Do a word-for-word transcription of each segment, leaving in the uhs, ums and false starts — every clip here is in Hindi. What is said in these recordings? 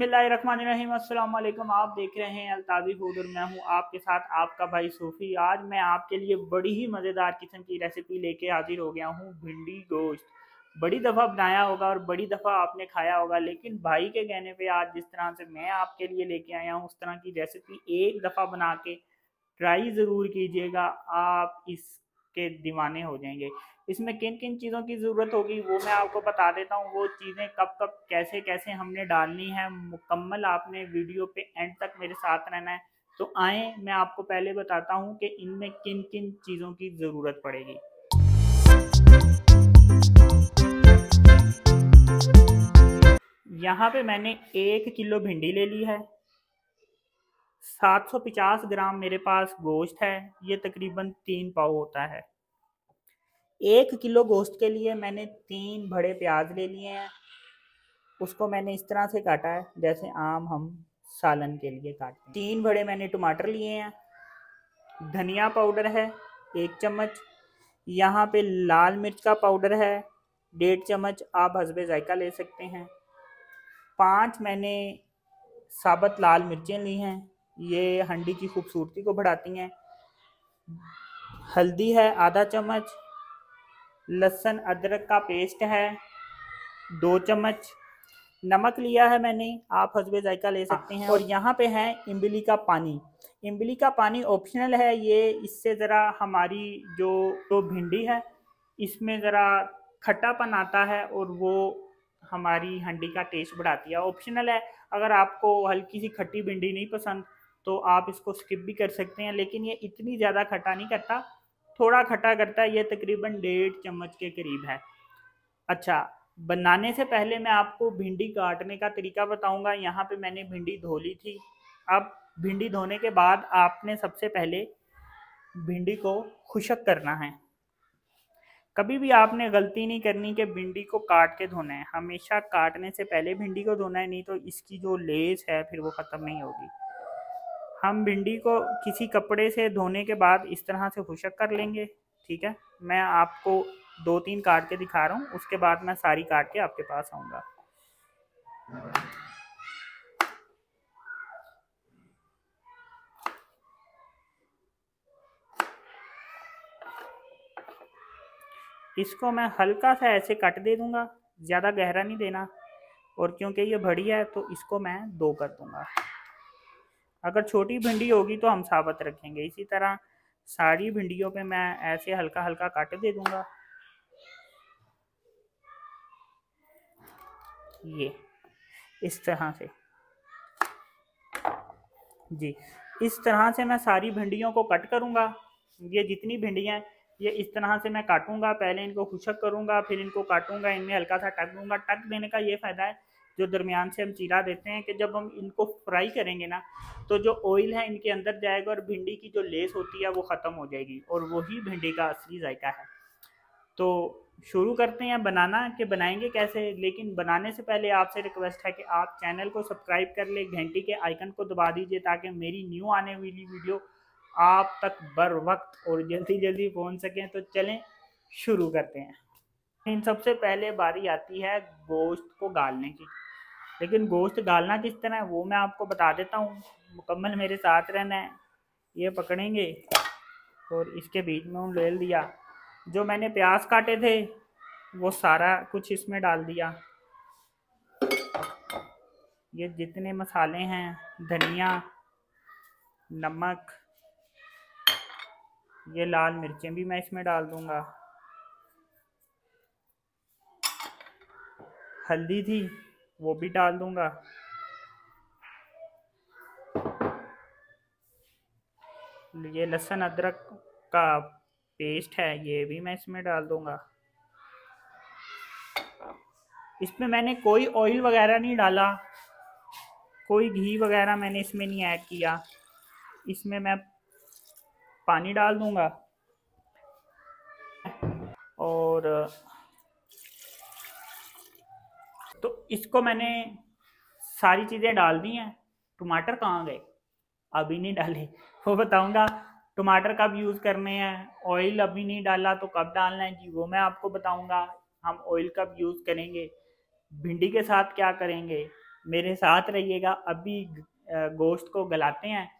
बिस्मिल्लाहिर्रहमानिर्रहीम, अस्सलाम वालेकुम। आप देख रहे हैं अलताज़ी फूड और मैं हूं आपके साथ आपका भाई सूफी। आज मैं आपके लिए बड़ी ही मज़ेदार किस्म की रेसिपी लेके हाजिर हो गया हूं, भिंडी गोश्त। बड़ी दफ़ा बनाया होगा और बड़ी दफ़ा आपने खाया होगा, लेकिन भाई के कहने पे आज जिस तरह से मैं आपके लिए लेके आया हूँ उस तरह की रेसिपी एक दफ़ा बना के ट्राई ज़रूर कीजिएगा, आप इस के दीवाने हो जाएंगे। इसमें किन किन चीज़ों की ज़रूरत होगी वो मैं आपको बता देता हूँ, वो चीज़ें कब कब कैसे कैसे हमने डालनी है। मुकम्मल आपने वीडियो पे एंड तक मेरे साथ रहना है। तो आए मैं आपको पहले बताता हूँ कि इनमें किन किन चीज़ों की ज़रूरत पड़ेगी। यहाँ पे मैंने एक किलो भिंडी ले ली है, सात सौ पचास ग्राम मेरे पास गोश्त है, ये तकरीबन तीन पाव होता है। एक किलो गोश्त के लिए मैंने तीन बड़े प्याज ले लिए हैं, उसको मैंने इस तरह से काटा है जैसे आम हम सालन के लिए काटते हैं। तीन बड़े मैंने टमाटर लिए हैं, धनिया पाउडर है एक चम्मच, यहाँ पे लाल मिर्च का पाउडर है डेढ़ चम्मच, आप हस्बे जायका ले सकते हैं। पाँच मैंने साबत लाल मिर्चें ली हैं, ये हंडी की खूबसूरती को बढ़ाती हैं। हल्दी है आधा चम्मच, लहसुन अदरक का पेस्ट है दो चम्मच, नमक लिया है मैंने, आप हस्बे जायका ले सकते हैं। और यहाँ पे है इमली का पानी। इमली का पानी ऑप्शनल है, ये इससे ज़रा हमारी जो तो भिंडी है इसमें ज़रा खट्टापन आता है और वो हमारी हंडी का टेस्ट बढ़ाती है। ऑप्शनल है, अगर आपको हल्की सी खट्टी भिंडी नहीं पसंद तो आप इसको स्किप भी कर सकते हैं, लेकिन ये इतनी ज़्यादा खट्टा नहीं करता, थोड़ा खट्टा करता है, ये तकरीबन डेढ़ चम्मच के करीब है। अच्छा, बनाने से पहले मैं आपको भिंडी काटने का तरीका बताऊंगा। यहाँ पे मैंने भिंडी धो ली थी। अब भिंडी धोने के बाद आपने सबसे पहले भिंडी को खुशक करना है। कभी भी आपने गलती नहीं करनी कि भिंडी को काट के धोना है, हमेशा काटने से पहले भिंडी को धोना है, नहीं तो इसकी जो लेस है फिर वो ख़त्म नहीं होगी। हम भिंडी को किसी कपड़े से धोने के बाद इस तरह से खुशक कर लेंगे, ठीक है। मैं आपको दो तीन काट के दिखा रहा हूँ, उसके बाद मैं सारी काट के आपके पास आऊँगा। इसको मैं हल्का सा ऐसे कट दे दूंगा, ज़्यादा गहरा नहीं देना, और क्योंकि ये बड़ी है तो इसको मैं दो कर दूंगा। अगर छोटी भिंडी होगी तो हम साबत रखेंगे। इसी तरह सारी भिंडियों पे मैं ऐसे हल्का हल्का काट दे दूंगा। ये इस तरह से जी, इस तरह से मैं सारी भिंडियों को कट करूंगा। ये जितनी भिंडियाँ हैं ये इस तरह से मैं काटूंगा, पहले इनको खुशक करूंगा, फिर इनको काटूंगा, इनमें हल्का सा टक दूंगा। टक देने का ये फ़ायदा है, जो दरमियान से हम चीरा देते हैं, कि जब हम इनको फ्राई करेंगे ना तो जो ऑयल है इनके अंदर जाएगा और भिंडी की जो लेस होती है वो ख़त्म हो जाएगी, और वही भिंडी का असली जायका है। तो शुरू करते हैं बनाना, कि बनाएंगे कैसे। लेकिन बनाने से पहले आपसे रिक्वेस्ट है कि आप चैनल को सब्सक्राइब कर लें, घंटी के आइकन को दबा दीजिए, ताकि मेरी न्यू आने वाली वीडियो आप तक बर वक्त और जल्दी जल्दी पहुंच सकें। तो चलें शुरू करते हैं। इन सबसे पहले बारी आती है गोश्त को गालने की, लेकिन गोश्त गालना किस तरह है वो मैं आपको बता देता हूँ, मुकम्मल मेरे साथ रहना है। ये पकड़ेंगे और इसके बीच में उन ले दिया, जो मैंने प्याज काटे थे वो सारा कुछ इसमें डाल दिया। ये जितने मसाले हैं, धनिया, नमक, ये लाल मिर्चें भी मैं इसमें डाल दूंगा, हल्दी थी वो भी डाल दूंगा। ये लहसुन अदरक का पेस्ट है, ये भी मैं इसमें डाल दूंगा। इसमें मैंने कोई ऑयल वगैरह नहीं डाला, कोई घी वगैरह मैंने इसमें नहीं ऐड किया। इसमें मैं पानी डाल दूंगा और तो इसको मैंने सारी चीज़ें डाल दी हैं। टमाटर कहाँ गए, अभी नहीं डाले, वो बताऊंगा। टमाटर कब यूज़ करने हैं, ऑयल अभी नहीं डाला तो कब डालना है जी वो मैं आपको बताऊंगा। हम ऑयल कब यूज़ करेंगे, भिंडी के साथ क्या करेंगे, मेरे साथ रहिएगा। अभी गोश्त को गलाते हैं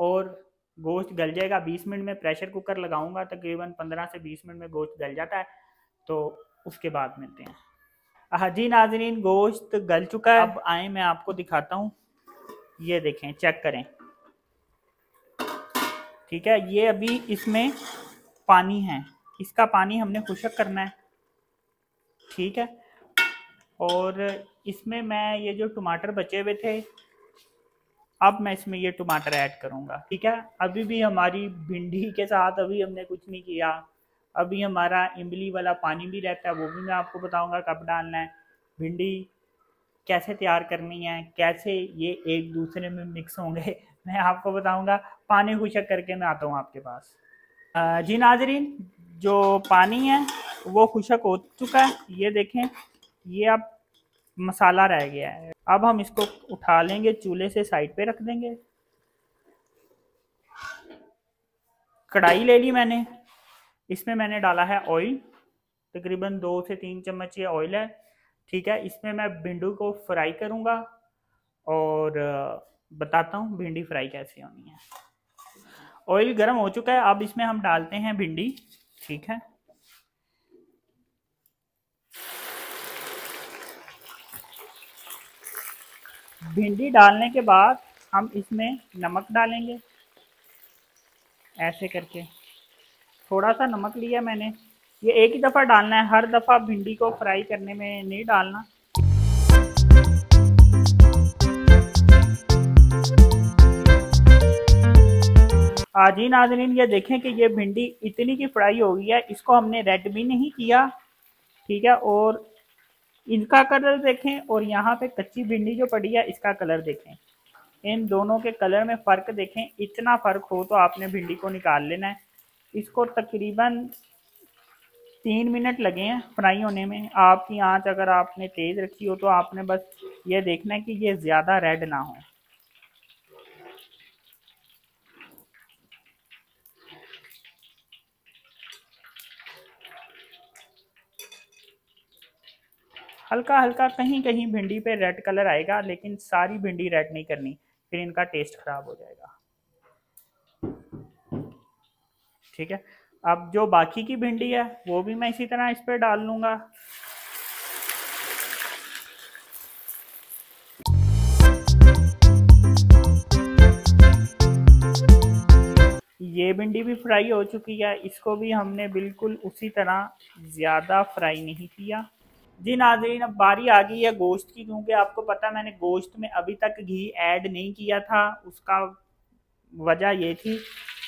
और गोश्त गल जाएगा बीस मिनट में। प्रेशर कुकर लगाऊंगा, तकरीबन पंद्रह से बीस मिनट में गोश्त गल जाता है। तो उसके बाद मिलते हैं। हाजी नाजरीन, गोश्त गल चुका है। अब आए मैं आपको दिखाता हूँ। ये देखें, चेक करें, ठीक है। ये अभी इसमें पानी है, इसका पानी हमने खुशक करना है, ठीक है। और इसमें मैं ये जो टमाटर बचे हुए थे, अब मैं इसमें ये टमाटर ऐड करूँगा, ठीक है। अभी भी हमारी भिंडी के साथ अभी हमने कुछ नहीं किया। अभी हमारा इमली वाला पानी भी रहता है, वो भी मैं आपको बताऊँगा कब डालना है, भिंडी कैसे तैयार करनी है, कैसे ये एक दूसरे में मिक्स होंगे, मैं आपको बताऊँगा। पानी खुशक करके मैं आता हूँ आपके पास। जी नाजरीन, जो पानी है वो खुशक हो चुका है। ये देखें, ये अब मसाला रह गया है। अब हम इसको उठा लेंगे, चूल्हे से साइड पे रख देंगे। कढ़ाई ले ली मैंने, इसमें मैंने डाला है ऑयल, तकरीबन दो से तीन चम्मच ये ऑयल है, ठीक है। इसमें मैं भिंडी को फ्राई करूँगा और बताता हूँ भिंडी फ्राई कैसे होनी है। ऑयल गर्म हो चुका है, अब इसमें हम डालते हैं भिंडी, ठीक है। भिंडी डालने के बाद हम इसमें नमक डालेंगे, ऐसे करके थोड़ा सा नमक लिया मैंने। ये एक ही दफ़ा डालना है, हर दफ़ा भिंडी को फ्राई करने में नहीं डालना। जी नाज़रीन, ये देखें कि ये भिंडी इतनी की फ्राई हो गई है, इसको हमने रेड भी नहीं किया, ठीक है। और इनका कलर देखें, और यहाँ पे कच्ची भिंडी जो पड़ी है इसका कलर देखें, इन दोनों के कलर में फ़र्क देखें। इतना फ़र्क हो तो आपने भिंडी को निकाल लेना है। इसको तकरीबन तीन मिनट लगे हैं फ्राई होने में। आपकी आंच अगर आपने तेज़ रखी हो तो आपने बस ये देखना है कि ये ज़्यादा रेड ना हो। हल्का हल्का कहीं कहीं भिंडी पे रेड कलर आएगा, लेकिन सारी भिंडी रेड नहीं करनी, फिर इनका टेस्ट खराब हो जाएगा, ठीक है। अब जो बाकी की भिंडी है वो भी मैं इसी तरह इस पे डाल लूँगा। ये भिंडी भी फ्राई हो चुकी है, इसको भी हमने बिल्कुल उसी तरह ज़्यादा फ्राई नहीं किया। जी नाजरीन, अब बारी आ गई है गोश्त की, क्योंकि आपको पता मैंने गोश्त में अभी तक घी ऐड नहीं किया था। उसका वजह ये थी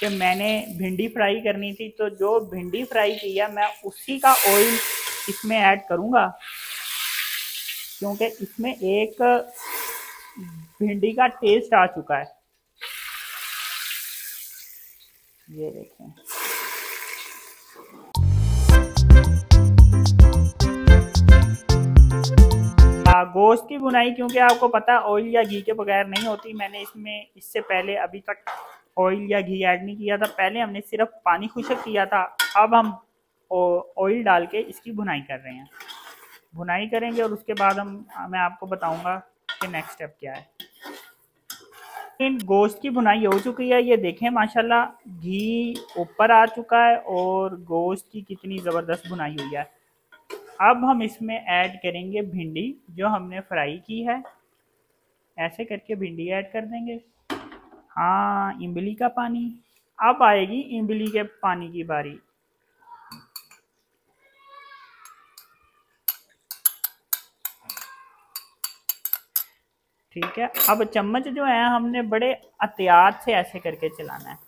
कि मैंने भिंडी फ्राई करनी थी, तो जो भिंडी फ्राई किया मैं उसी का ऑयल इसमें ऐड करूँगा, क्योंकि इसमें एक भिंडी का टेस्ट आ चुका है। ये देखें, गोश्त की बुनाई क्योंकि आपको पता है ऑयल या घी के बगैर नहीं होती। मैंने इसमें इससे पहले अभी तक ऑयल या घी ऐड नहीं किया था, पहले हमने सिर्फ पानी खुशक किया था। अब हम ऑयल डाल के इसकी बुनाई कर रहे हैं, बुनाई करेंगे और उसके बाद हम मैं आपको बताऊंगा कि नेक्स्ट स्टेप क्या है। इन गोश्त की बुनाई हो चुकी है, ये देखें माशाल्लाह घी ऊपर आ चुका है और गोश्त की कितनी ज़बरदस्त बुनाई हुई है। अब हम इसमें ऐड करेंगे भिंडी जो हमने फ्राई की है, ऐसे करके भिंडी ऐड कर देंगे। हाँ, इमली का पानी, अब आएगी इमली के पानी की बारी। ठीक है, अब चम्मच जो है हमने बड़े एहतियात से ऐसे करके चलाना है।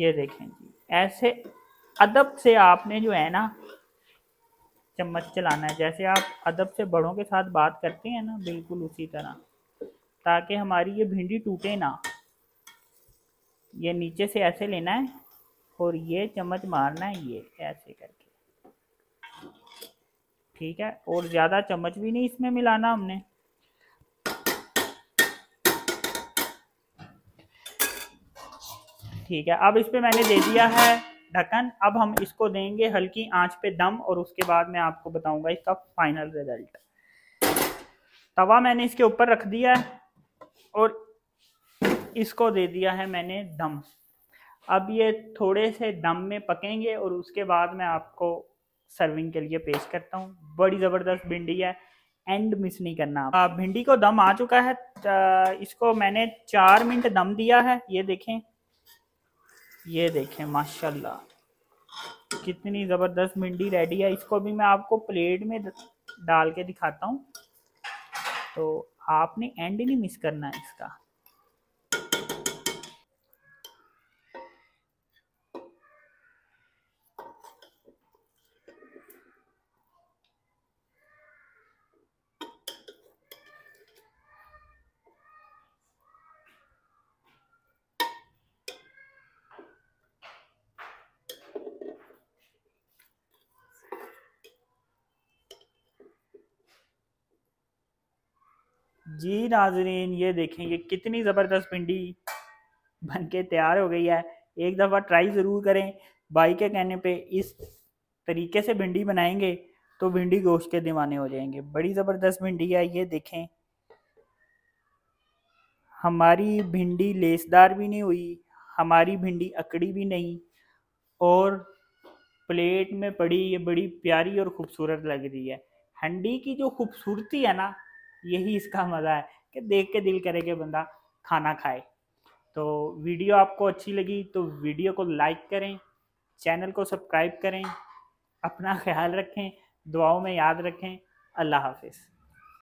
ये देखें जी, ऐसे अदब से आपने जो है ना चम्मच चलाना है, जैसे आप अदब से बड़ों के साथ बात करते हैं ना, बिल्कुल उसी तरह, ताकि हमारी ये भिंडी टूटे ना। ये नीचे से ऐसे लेना है और ये चम्मच मारना है, ये ऐसे करके, ठीक है। और ज़्यादा चम्मच भी नहीं इसमें मिलाना हमने। ठीक है, अब इस पे मैंने दे दिया है ढक्कन। अब हम इसको देंगे हल्की आंच पे दम और उसके बाद मैं आपको बताऊंगा इसका फाइनल रिजल्ट। तवा मैंने इसके ऊपर रख दिया है और इसको दे दिया है मैंने दम। अब ये थोड़े से दम में पकेंगे और उसके बाद मैं आपको सर्विंग के लिए पेश करता हूँ। बड़ी ज़बरदस्त भिंडी है, एंड मिस नहीं करना। आप भिंडी को दम आ चुका है, इसको मैंने चार मिनट दम दिया है। ये देखें, ये देखें, माशाल्लाह कितनी ज़बरदस्त भिंडी रेडी है। इसको भी मैं आपको प्लेट में डाल के दिखाता हूँ, तो आपने एंड नहीं मिस करना है इसका। जी नाजरीन, ये देखें, ये कितनी ज़बरदस्त भिंडी बनके तैयार हो गई है। एक दफ़ा ट्राई ज़रूर करें। भाई के कहने पे इस तरीके से भिंडी बनाएंगे तो भिंडी गोश्त के दीवाने हो जाएंगे। बड़ी ज़बरदस्त भिंडी है, ये देखें। हमारी भिंडी लेसदार भी नहीं हुई, हमारी भिंडी अकड़ी भी नहीं, और प्लेट में पड़ी ये बड़ी प्यारी और ख़ूबसूरत लग रही है। हंडी की जो खूबसूरती है ना, यही इसका मज़ा है कि देख के दिल करे कि बंदा खाना खाए। तो वीडियो आपको अच्छी लगी तो वीडियो को लाइक करें, चैनल को सब्सक्राइब करें, अपना ख्याल रखें, दुआओं में याद रखें। अल्लाह हाफिज़।